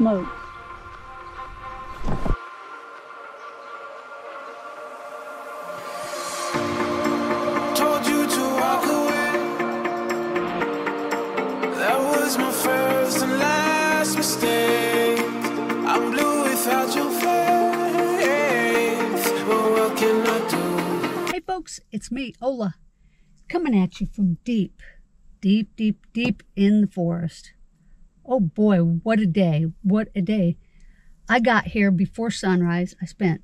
smoke. Hey folks, it's me, Ola, coming at you from deep in the forest. Oh boy, what a day, what a day. I got here before sunrise. I spent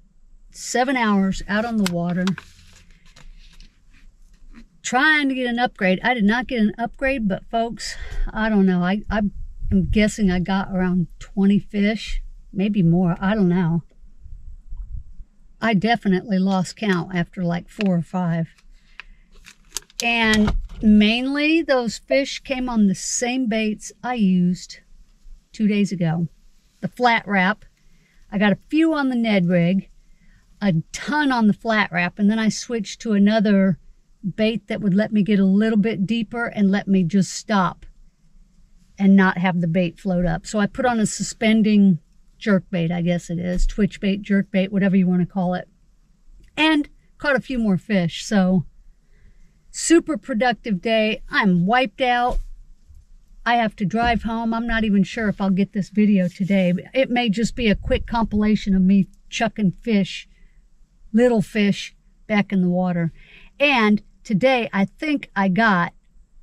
7 hours out on the water trying to get an upgrade. I did not get an upgrade, but folks, I don't know. I'm guessing I got around 20 fish, maybe more. I don't know. I definitely lost count after like 4 or 5. And mainly those fish came on the same baits I used 2 days ago. The flat rap. I got a few on the Ned rig, a ton on the flat rap, and then I switched to another bait that would let me get a little bit deeper and let me just stop and not have the bait float up. So I put on a suspending jerk bait, I guess it is, twitch bait, jerk bait, whatever you want to call it, and caught a few more fish. So super productive day. I'm wiped out. I have to drive home. I'm not even sure if I'll get this video today. It may just be a quick compilation of me chucking fish, little fish, back in the water. And today I think I got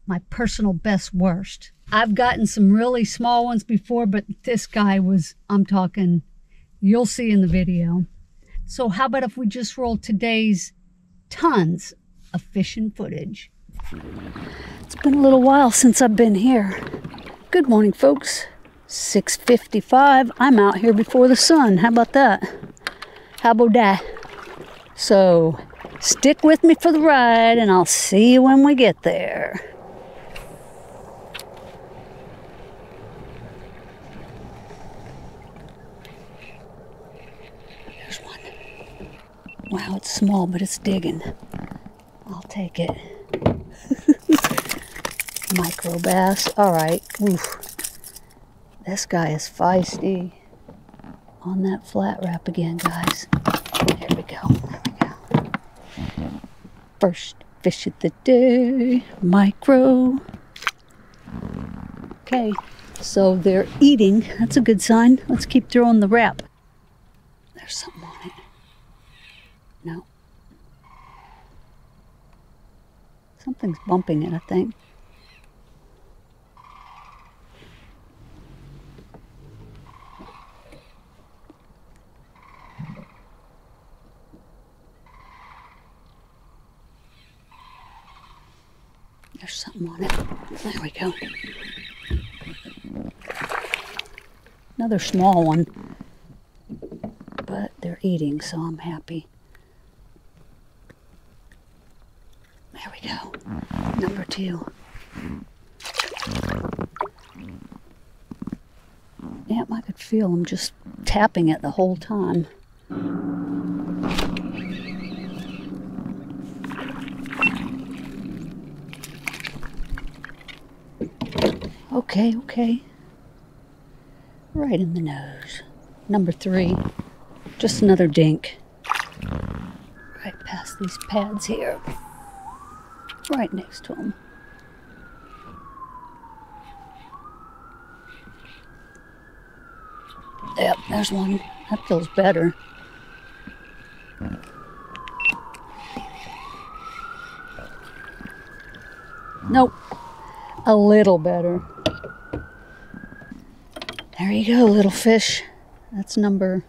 my personal best worst. I've gotten some really small ones before, but this guy was, I'm talking, you'll see in the video. So how about if we just roll today's tons of fishing footage? It's been a little while since I've been here. Good morning, folks. 6:55, I'm out here before the sun. How about that? How about that? So stick with me for the ride, and I'll see you when we get there. Wow, it's small, but it's digging. I'll take it. Micro bass. All right. Oof. This guy is feisty. On that flat wrap again, guys. There we go. There we go. First fish of the day. Micro. Okay. So they're eating. That's a good sign. Let's keep throwing the wrap. There's something on it. No. Something's bumping it, I think. There's something on it. There we go. Another small one. But they're eating, so I'm happy. There we go. Number 2. Yep, I could feel them just tapping it the whole time. Okay, okay. Right in the nose. Number 3. Just another dink. Right past these pads here. Right next to him. Yep, there's one. That feels better. Nope. A little better. There you go, little fish. That's number...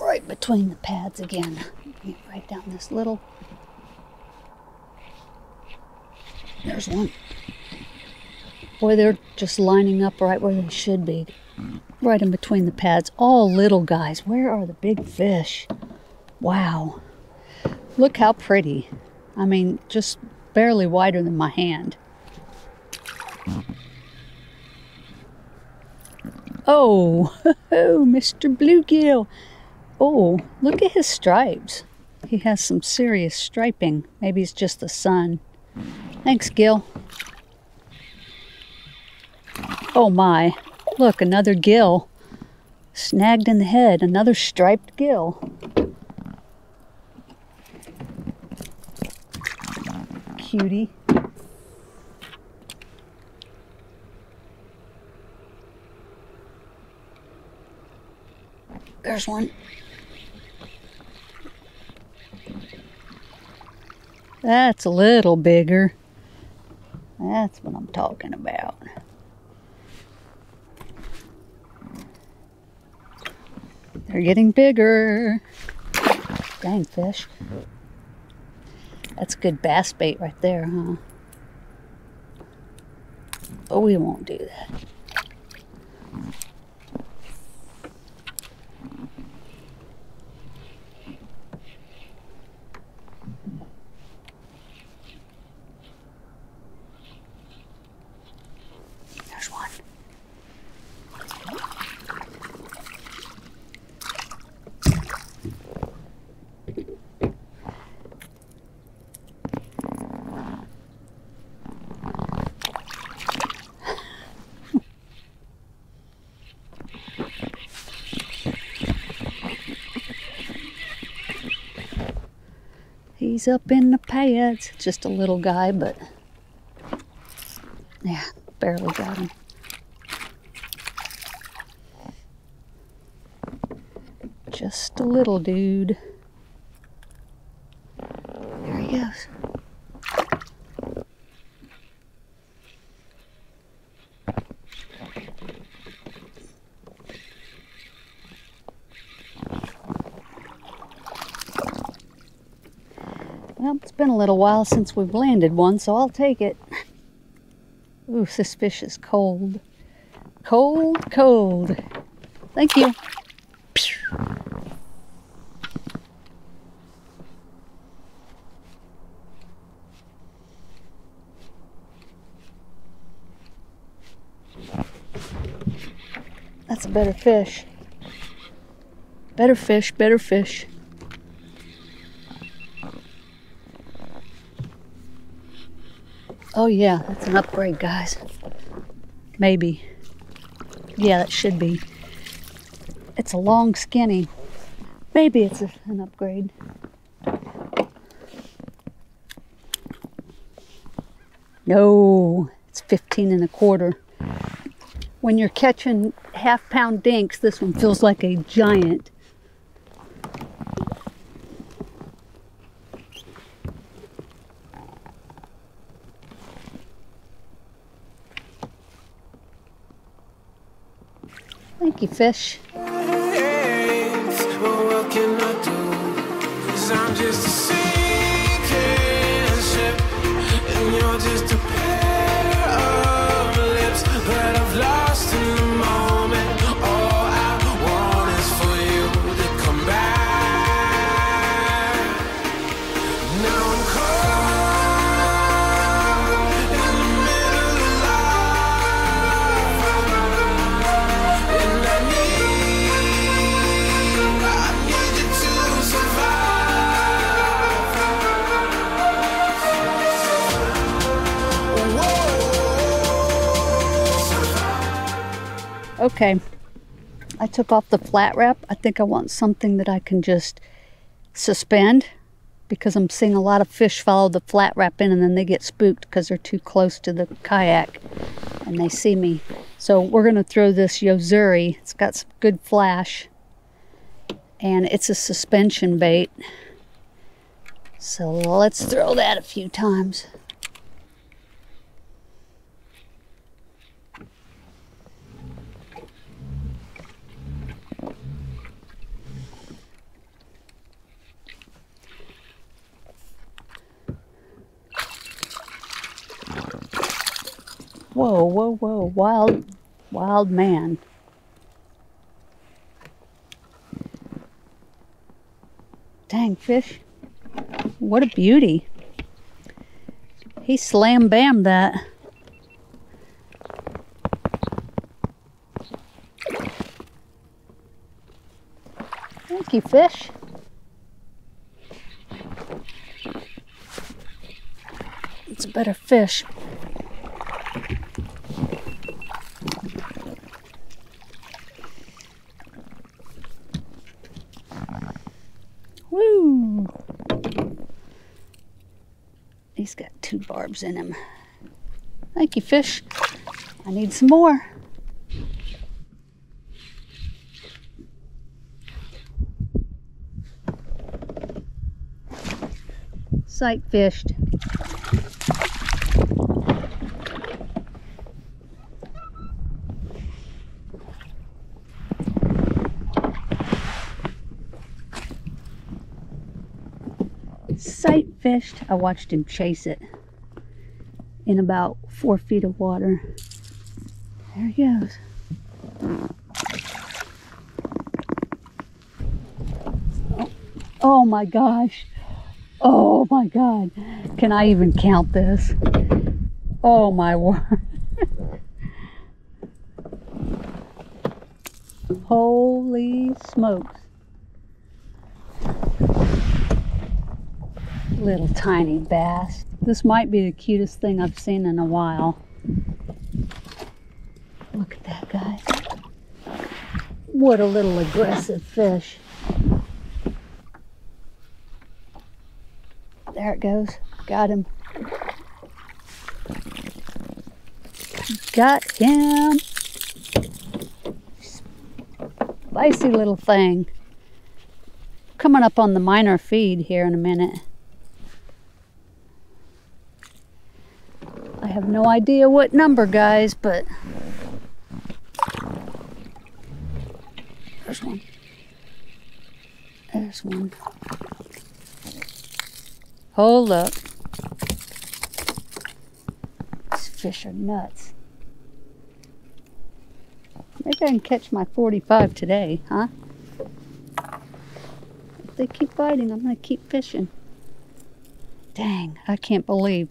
right between the pads again. Right down this little. There's one. Boy, they're just lining up right where they should be. Right in between the pads. All little guys. Where are the big fish? Wow. Look how pretty. I mean, just barely wider than my hand. Oh, Mr. Bluegill. Oh, look at his stripes. He has some serious striping. Maybe it's just the sun. Thanks, Gil. Oh my, look, another gill. Snagged in the head, another striped gill. Cutie. There's one. That's a little bigger. That's what I'm talking about. They're getting bigger. Dang fish. That's good bass bait right there, huh? But we won't do that. There's one. He's up in the pads. Just a little guy, but yeah, barely got him. Just a little dude. There he goes. Well, it's been a little while since we've landed one, so I'll take it. Ooh, suspicious cold. Cold, cold. Thank you. That's a better fish. Better fish, better fish. Oh yeah, that's an upgrade, guys. Maybe. Yeah, that should be. It's a long skinny. Maybe it's an upgrade. No, it's 15 1/4. When you're catching half-pound dinks, this one feels like a giant. Thank you, fish. What can I do? 'Cause I'm just a sinking ship, and you're just a pair of lips that I've lost in the moment. All I want is for you to come back. Now I'm caught in the middle of life, and I need you to survive. Okay, I took off the flat wrap. I think I want something that I can just suspend, because I'm seeing a lot of fish follow the flat wrap in and then they get spooked because they're too close to the kayak and they see me. So we're going to throw this Yo-Zuri. It's got some good flash and it's a suspension bait. So let's throw that a few times. Whoa, whoa, whoa, wild, wild man. Dang fish, what a beauty. He slam-bammed that. Thank you, fish. It's a better fish. two barbs in him. Thank you, fish. I need some more. Sight fished. Sight fished. I watched him chase it in about 4 feet of water. There he goes. Oh, oh my gosh. Oh my God. Can I even count this? Oh my word. Holy smokes. Little tiny bass. This might be the cutest thing I've seen in a while. Look at that, guys. What a little aggressive fish. There it goes. Got him. Got him. Spicy little thing. Coming up on the minor feed here in a minute. I have no idea what number, guys, but there's one. There's one. Hold up. These fish are nuts. Maybe I can catch my 45 today, huh? If they keep biting, I'm gonna keep fishing. Dang, I can't believe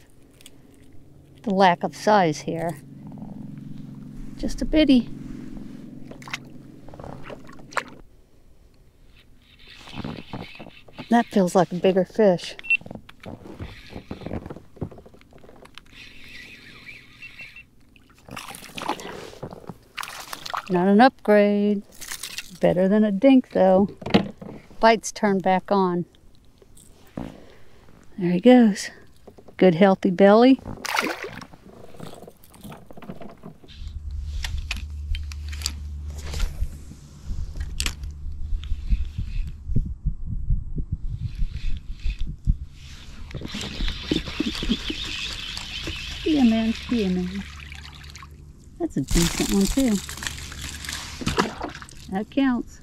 the lack of size here. Just a bitty. That feels like a bigger fish. Not an upgrade. Better than a dink though. Bites turn back on. There he goes. Good healthy belly. Yeah, man. Yeah, man. That's a decent one too. That counts.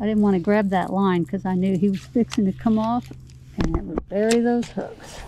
I didn't want to grab that line because I knew he was fixing to come off and it would bury those hooks.